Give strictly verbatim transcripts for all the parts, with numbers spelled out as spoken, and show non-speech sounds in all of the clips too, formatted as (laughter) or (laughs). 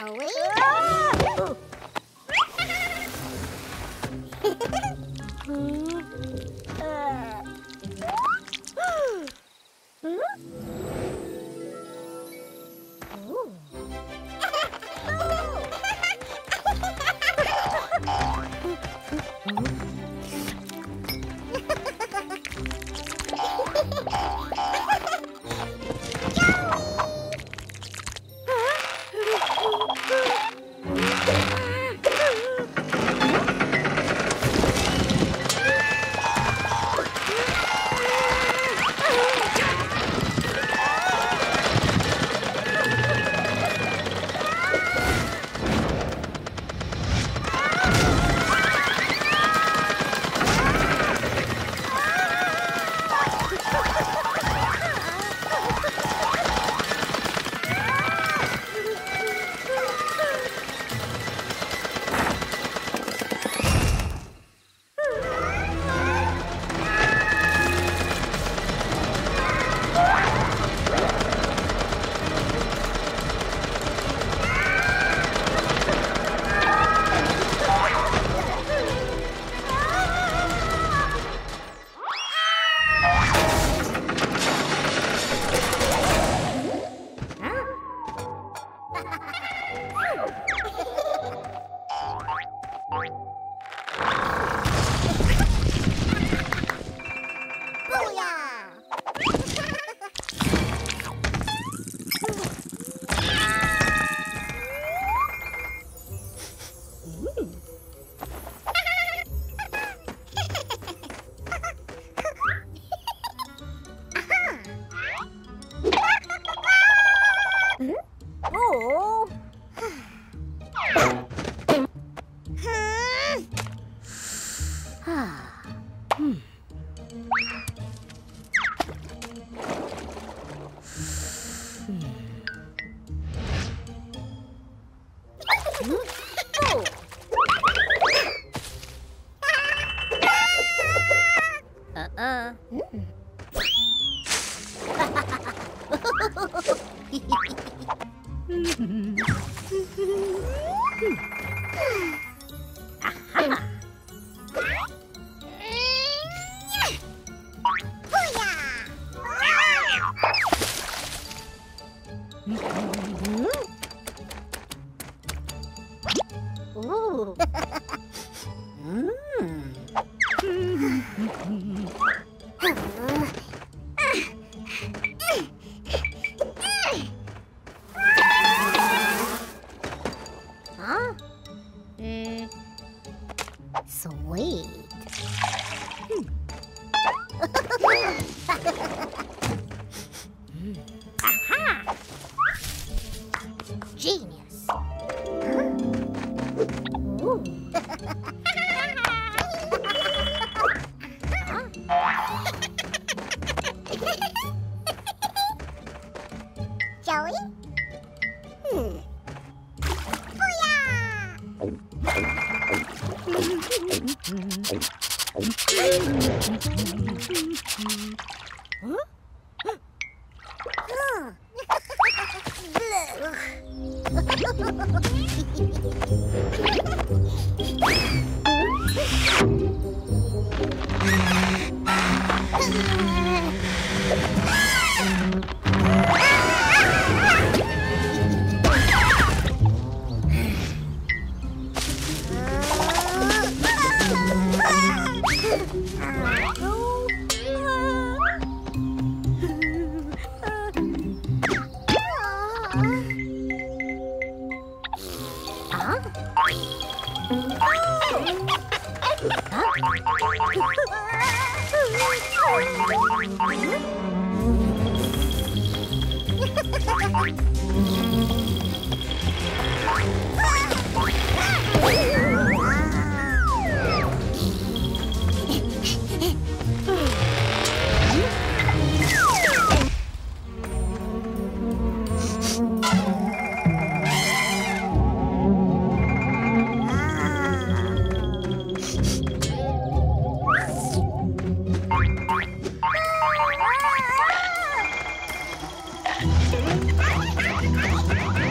Joey. Oh. uh. hmm? Ooh. (laughs) Bye.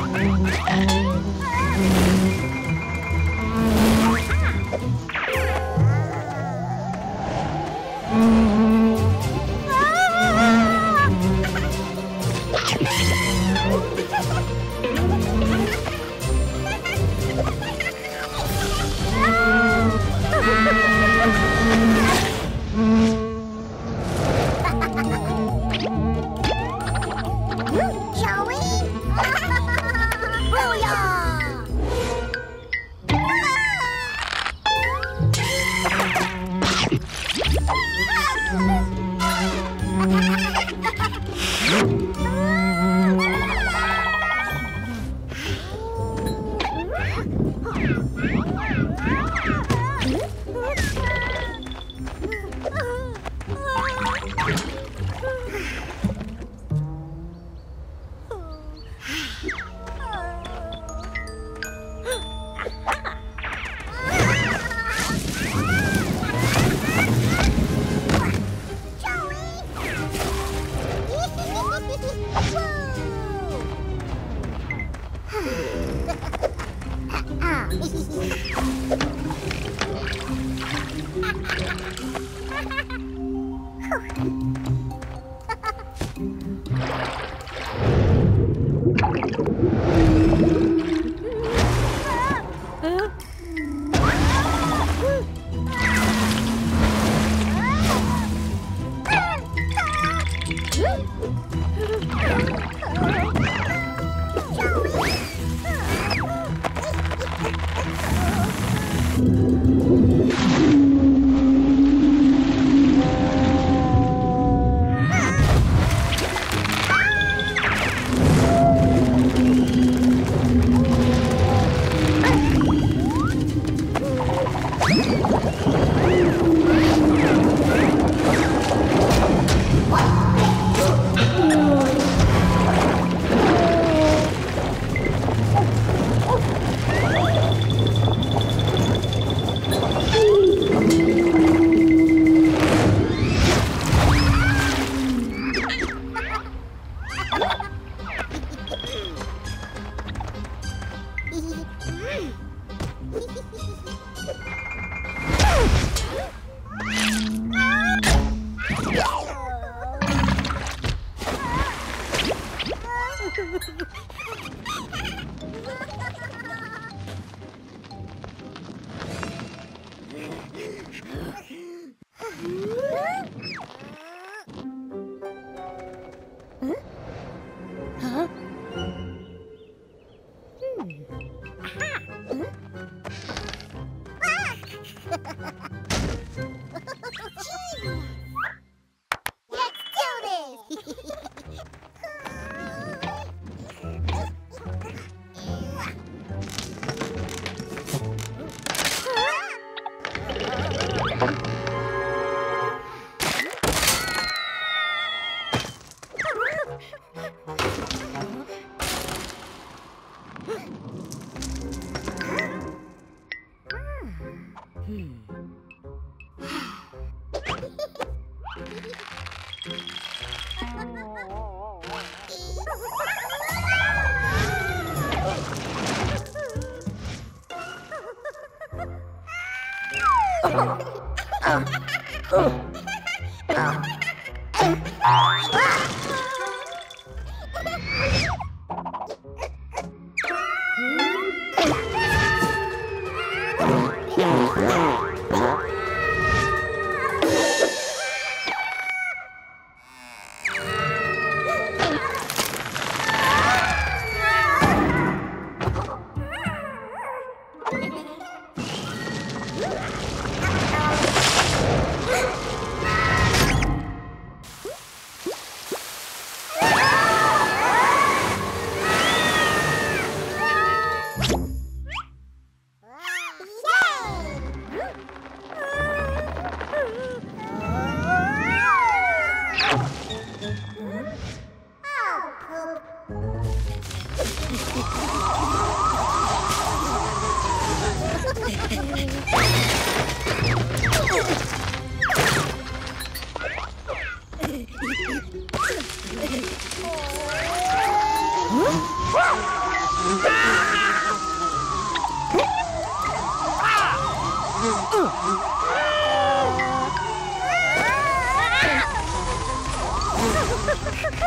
Ah!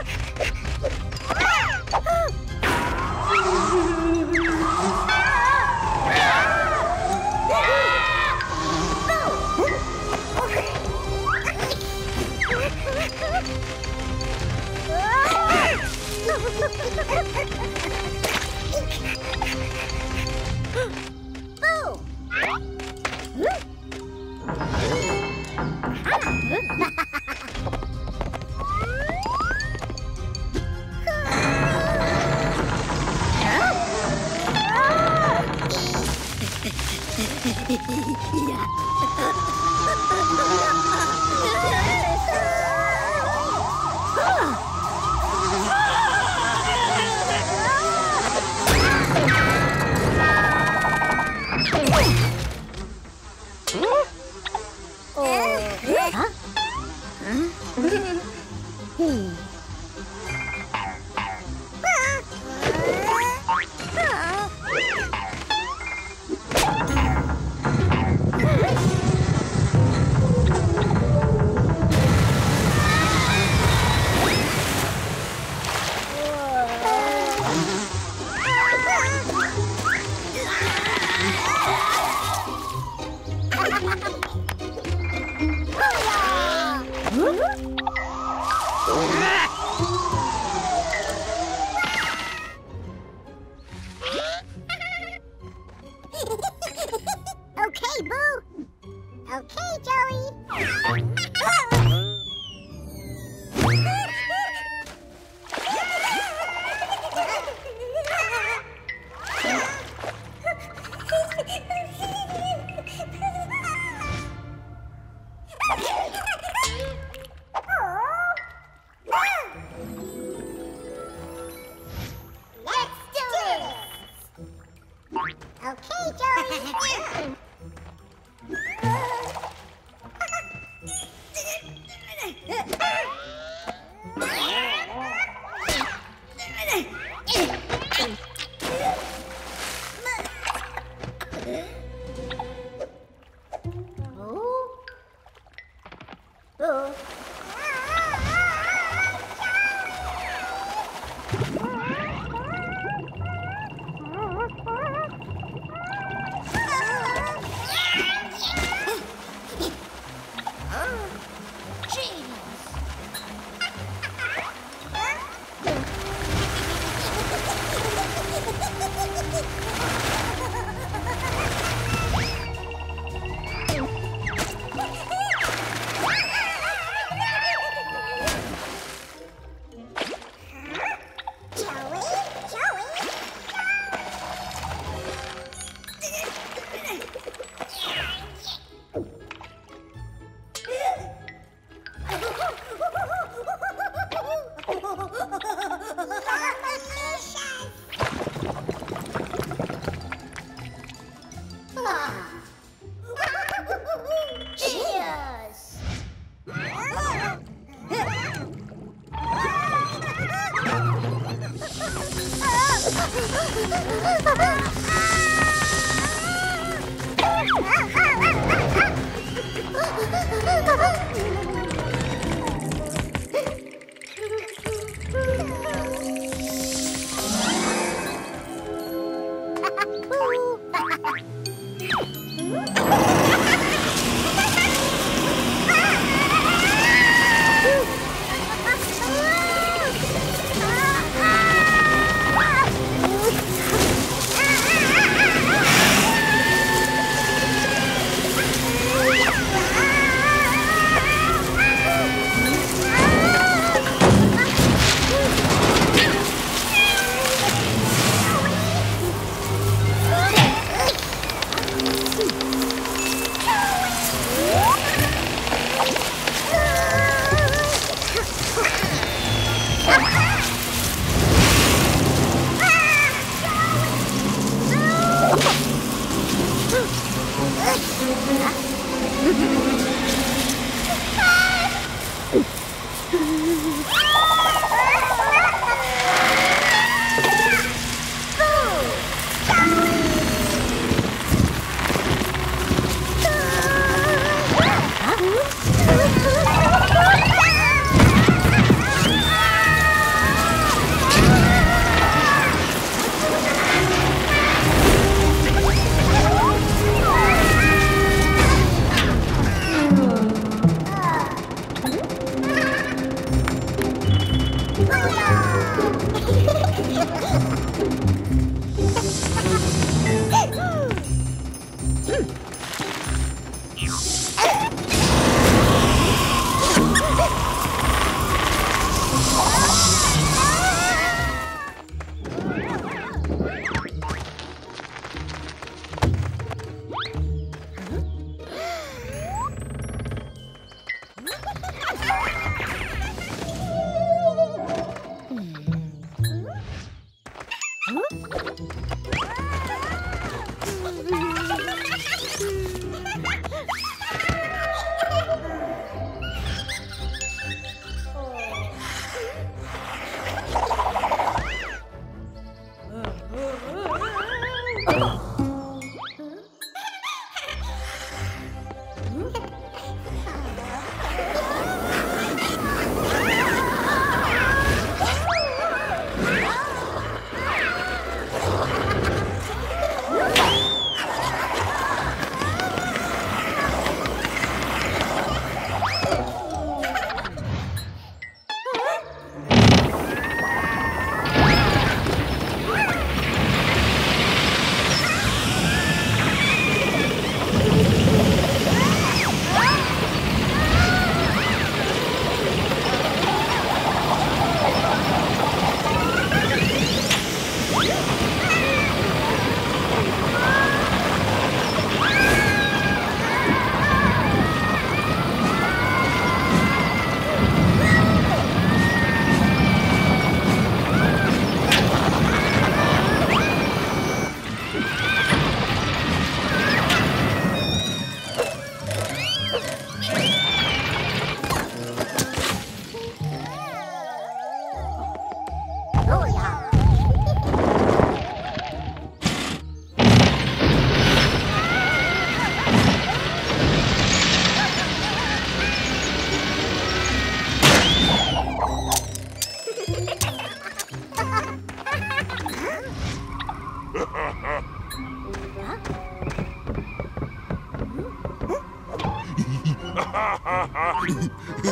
Huh?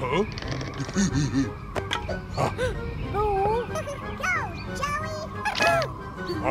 Oh. Go, Joey! Ah. Oh.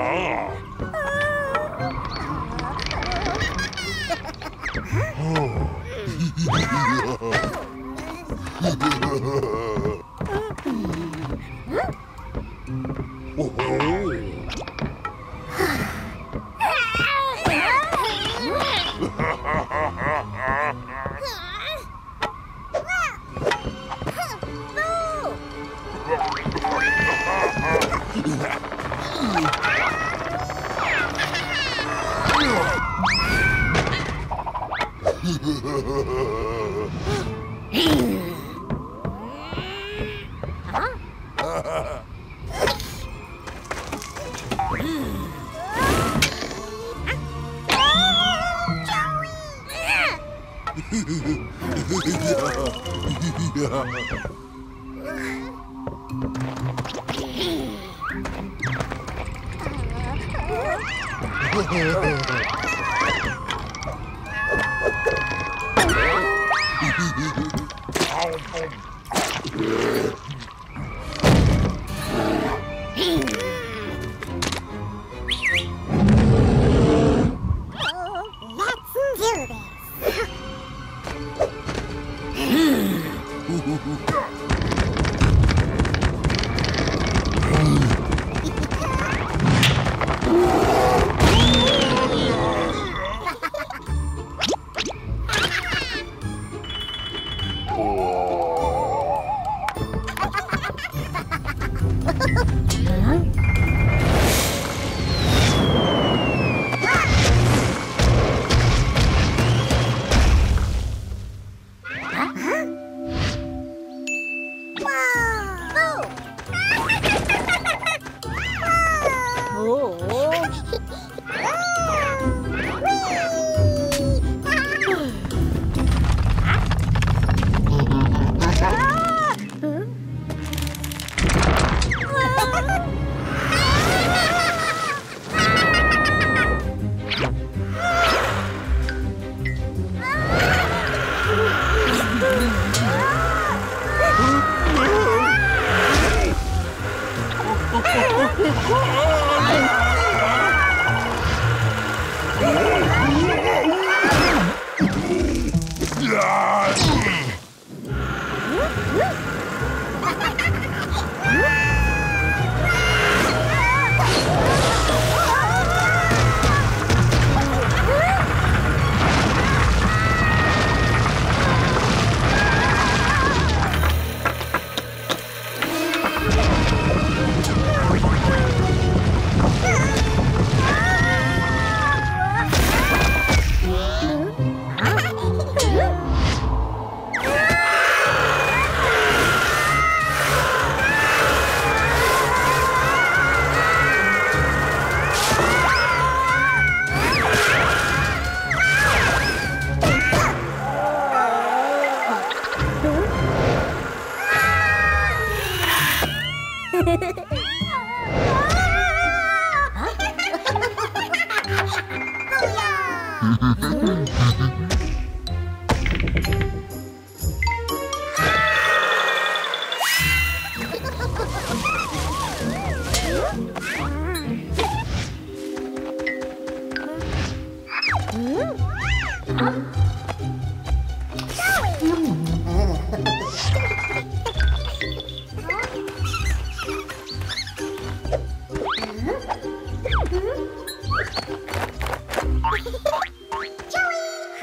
Joey!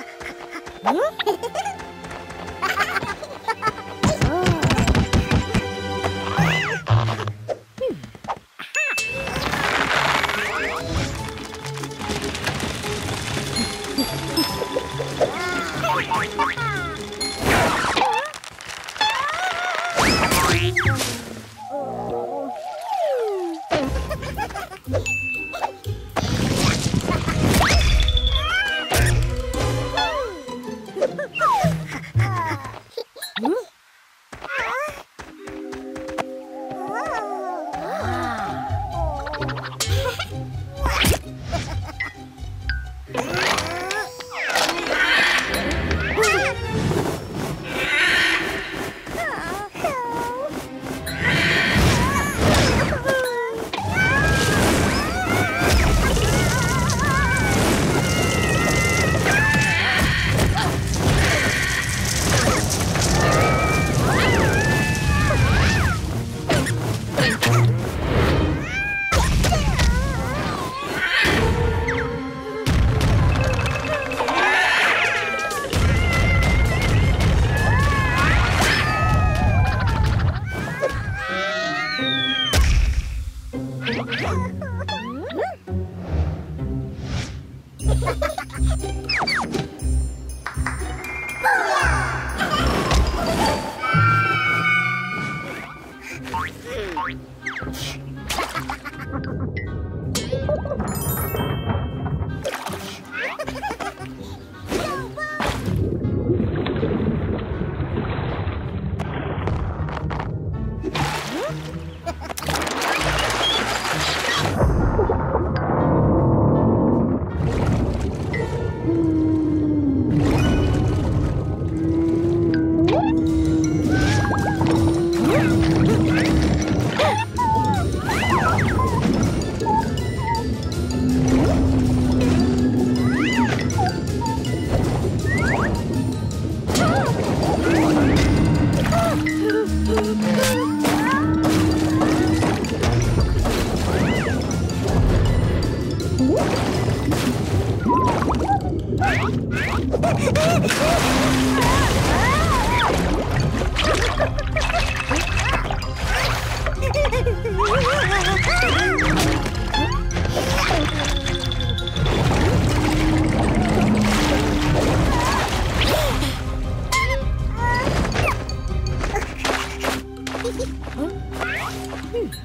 Oh!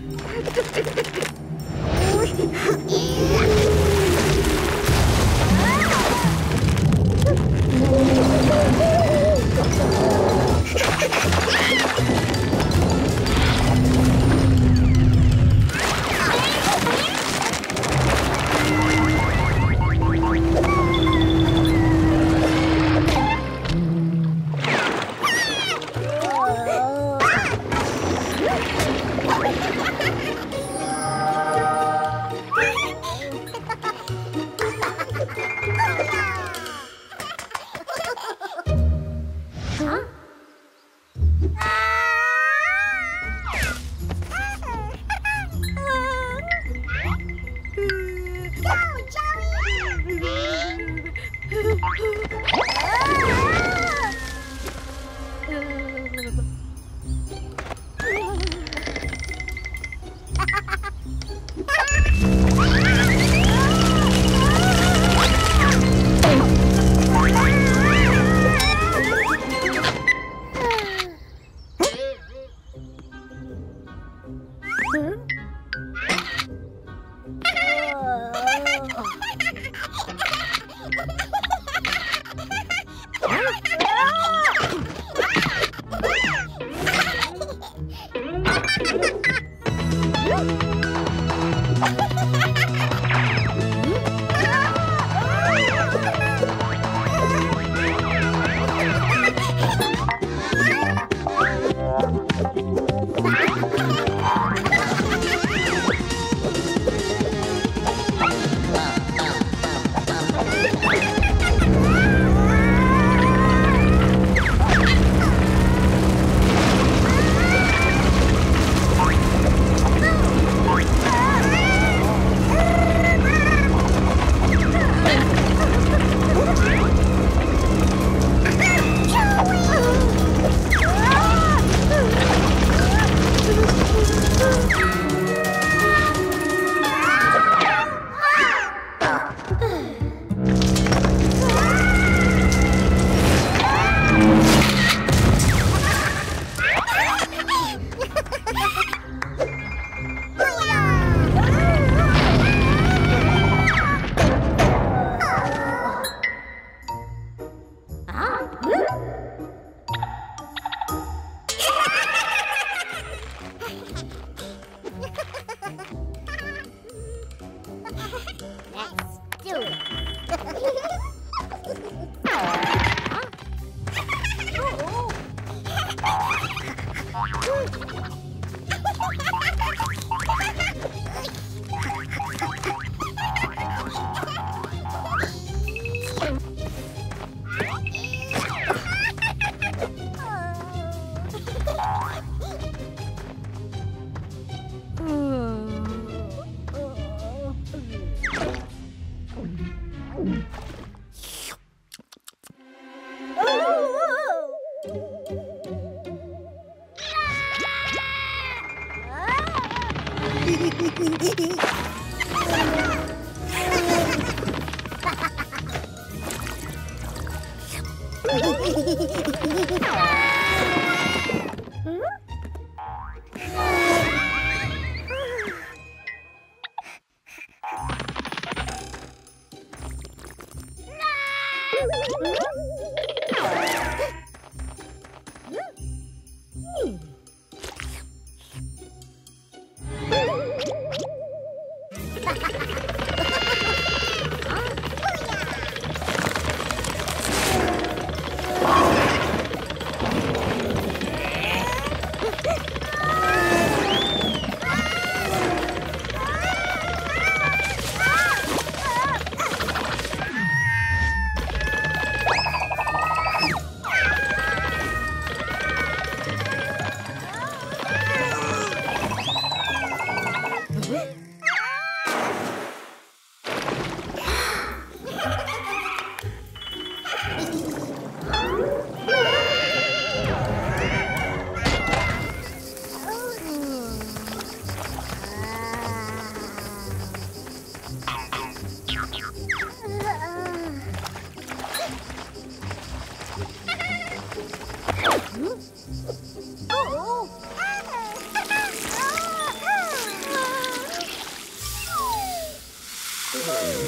Oh, no.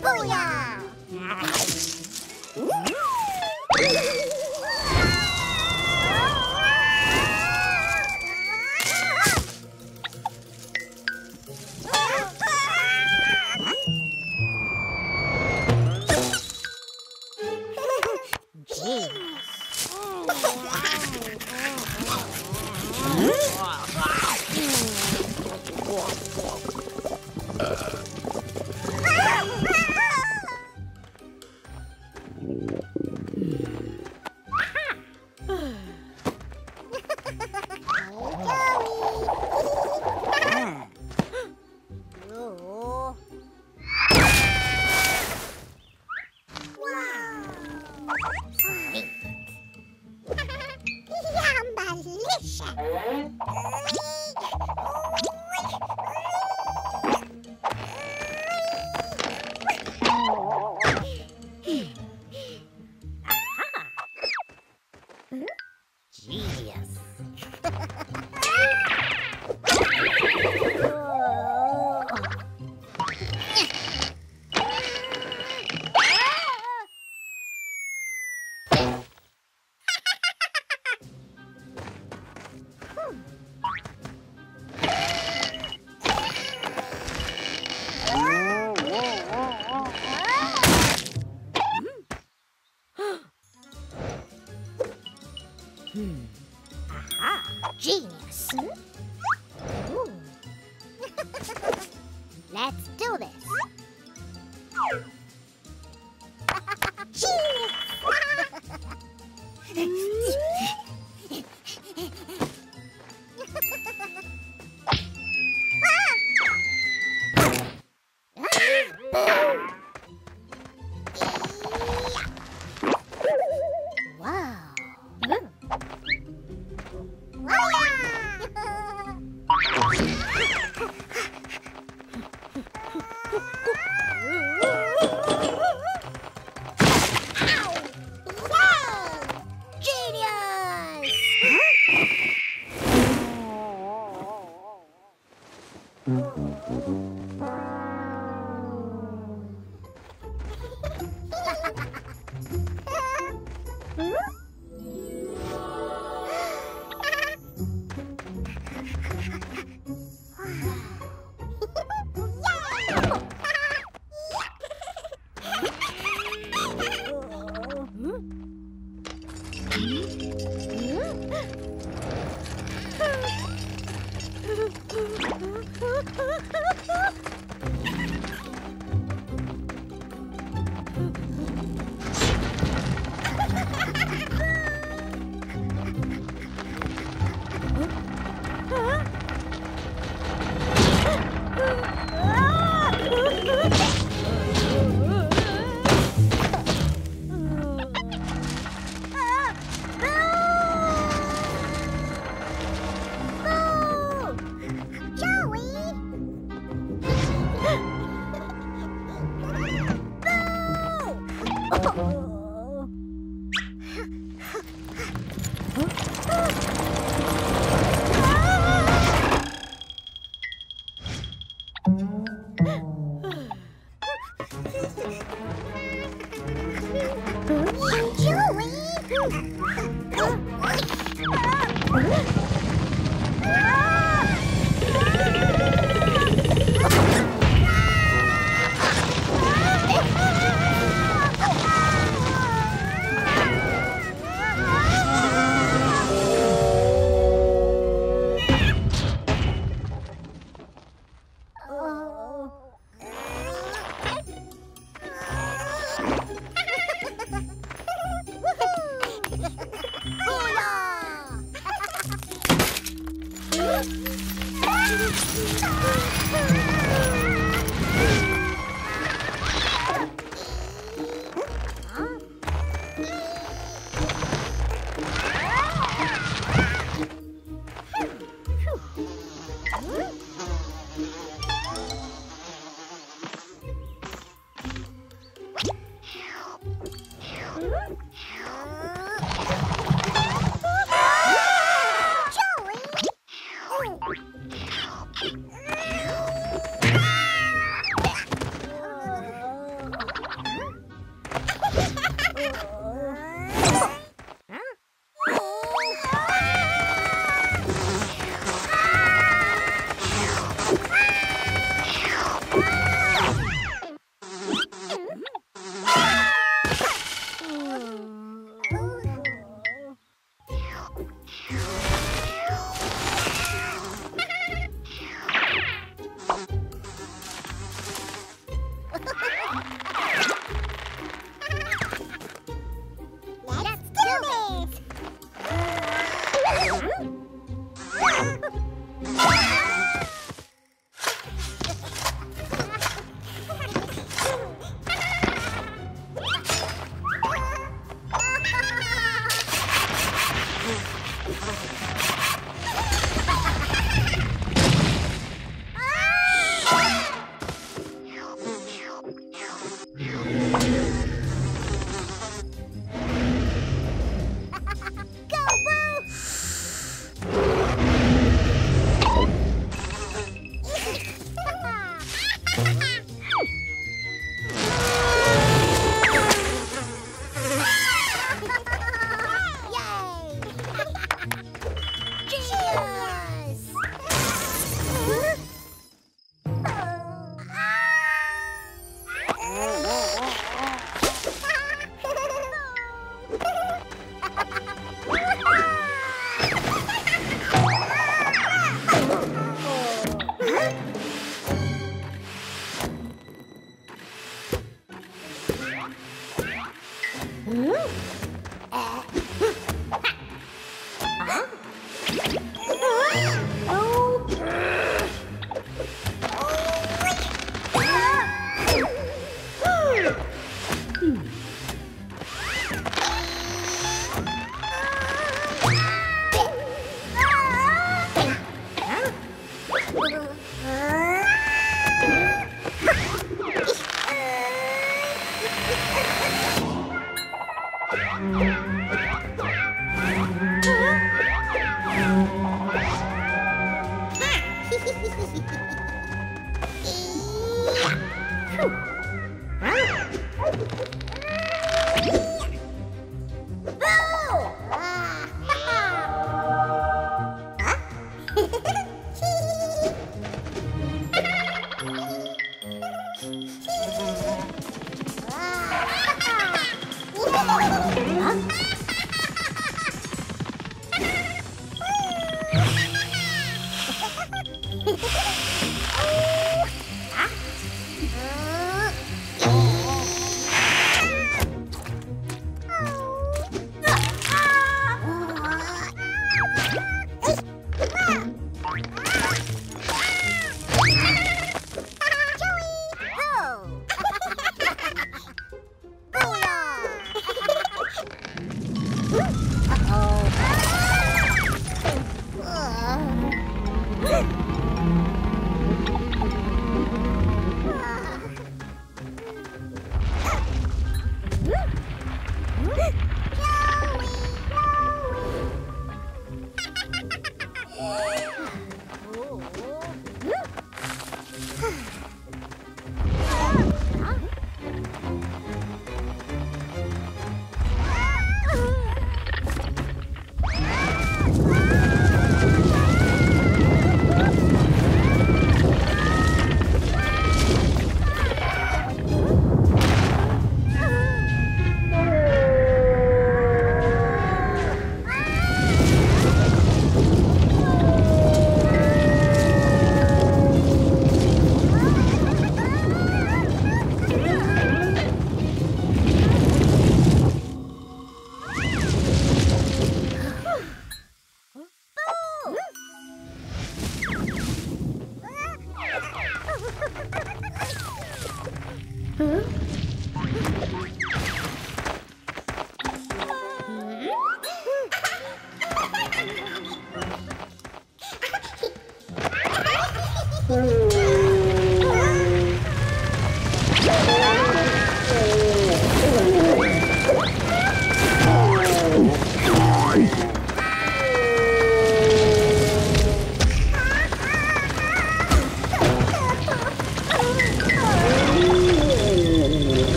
Ha ha ha!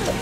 Oh!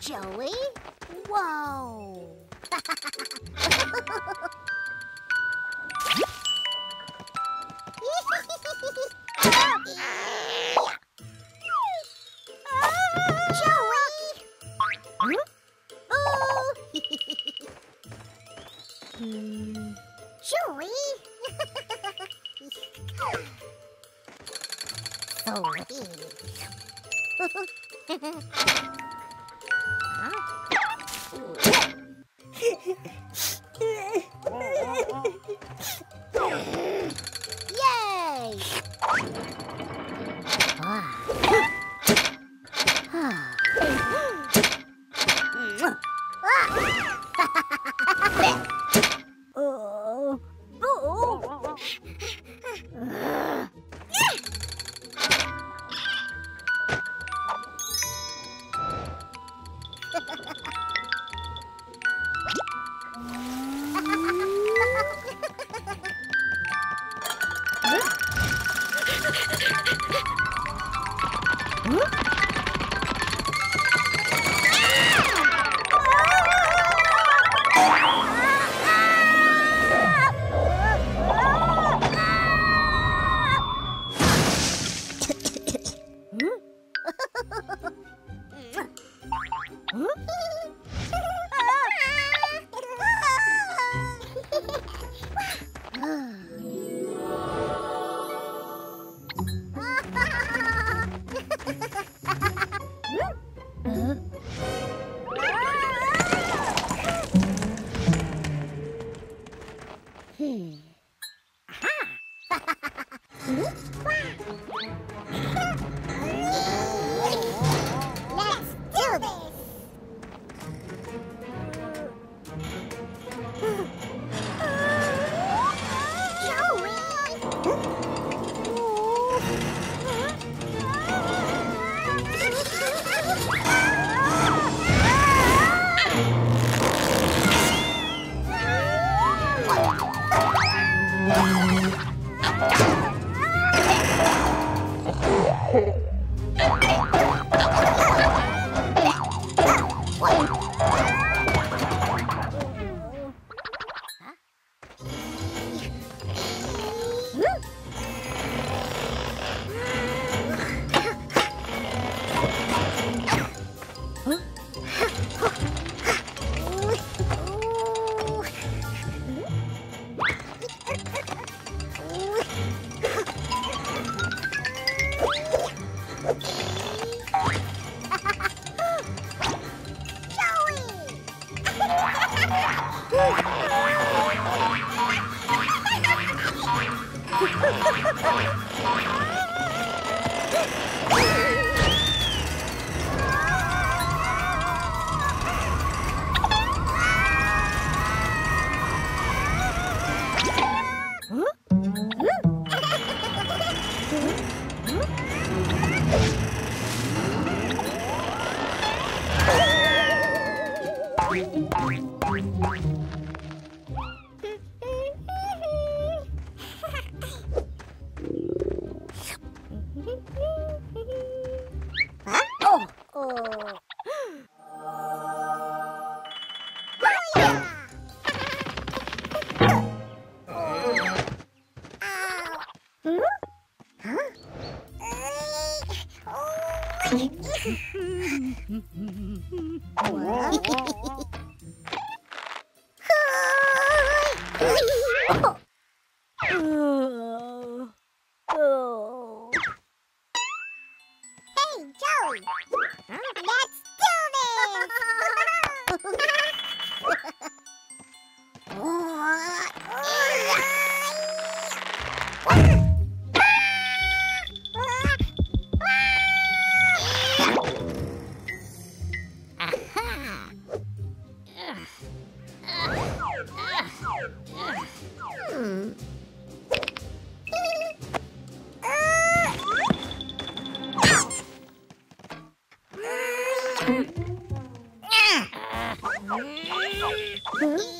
Joey? Whoa! Joey? So big. Huh? Yay! Ah. Huh?